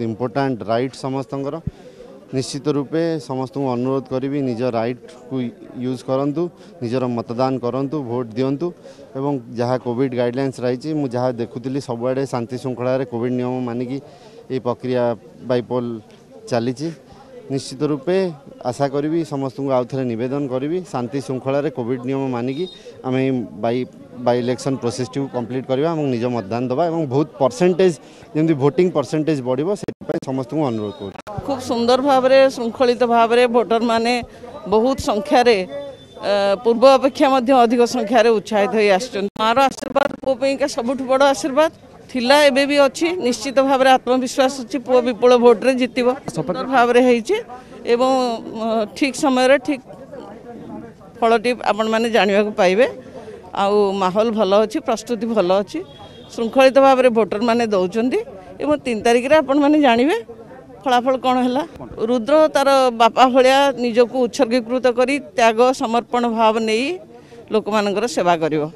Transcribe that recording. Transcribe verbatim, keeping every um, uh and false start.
बहुत important right समस्त निश्चित रूपे समस्त अनुरोध करी निज रईट को यूज करूँ निजर मतदान करूँ भोट दिंतु एवं जहाँ कोविड गाइडलाइंस रही जहाँ देखुली सबुआड़े शांति श्रृंखला कोविड नियम मानिकी ये प्रक्रिया बाइपोल चली निश्चित रूपे आशा करी समस्त को आउ थे नवेदन करी शांति श्रृंखला कोविड नियम मानिकी आम बाई बाई इलेक्शन प्रोसेस टी कंप्लीट करवा निज मतदान दवा बहुत परसेंटेज जमी भोटिंग परसेंटेज बढ़ो से समस्त को अनुरोध कर खूब सुंदर भाव में श्रृंखलित भाव में भोटर माने बहुत संख्यार पूर्व अपेक्षा अधिक संख्यार उत्साहित हो आर आशीर्वाद पुओं सबुठ बड़ आशीर्वाद थिला एबे भी अच्छी निश्चित भाव में आत्मविश्वास अच्छी पुओ विपुल भोट्रे जितब सुंदर भाव में एवं ठीक समय ठीक फलटी आपण मैंने जानवा पाइबे आउ माहौल भल अच्छी प्रस्तुति भल अच्छी श्रृंखलित भाव में भोटर मैंने दौरान एवं तीन तारिख रे आपण मैंने जानिबे फलाफल कौन है। रुद्र तार बापा भाया निजक उत्सर्गीकृत करी त्याग समर्पण भाव नहीं लोक मानकर सेवा करिवो।